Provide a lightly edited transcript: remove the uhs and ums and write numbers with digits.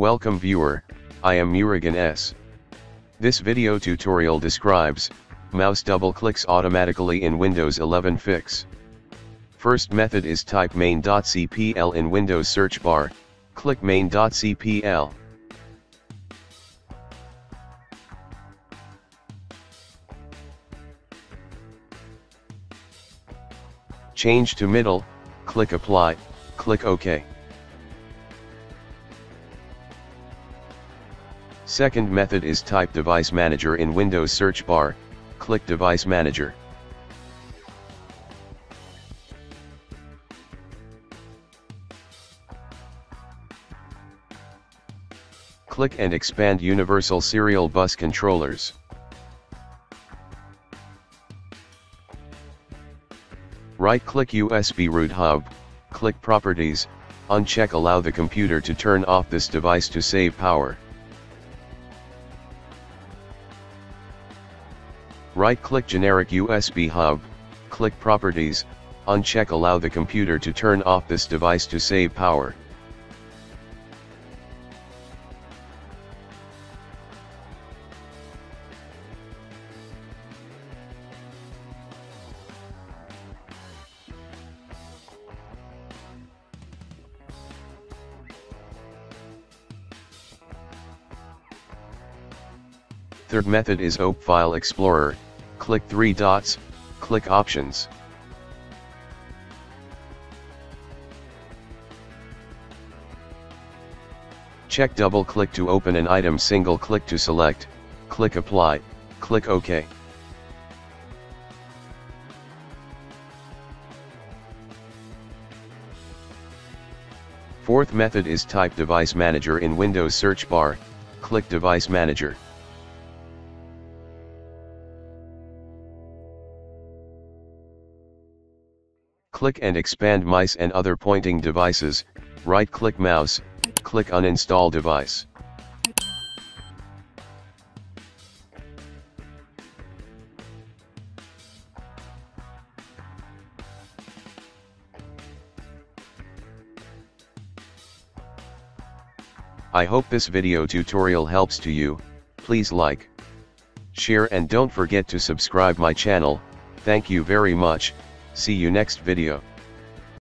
Welcome viewer, I am Murugan S. This video tutorial describes mouse double clicks automatically in Windows 11 fix. First method is type main.cpl in Windows search bar, click main.cpl. Change to middle, click apply, click OK. Second method is type device manager in Windows search bar, click device manager. Click and expand universal serial bus controllers. Right-click USB root hub, click properties, uncheck allow the computer to turn off this device to save power. Right-click generic USB hub, click properties, uncheck allow the computer to turn off this device to save power. Third method is open File Explorer, click three dots, click Options. Check double click to open an item, single click to select, click Apply, click OK. Fourth method is type Device Manager in Windows search bar, click Device Manager. Click and expand mice and other pointing devices, right-click mouse, click uninstall device. I hope this video tutorial helps to you. Please like, share and don't forget to subscribe my channel. Thank you very much. See you next video.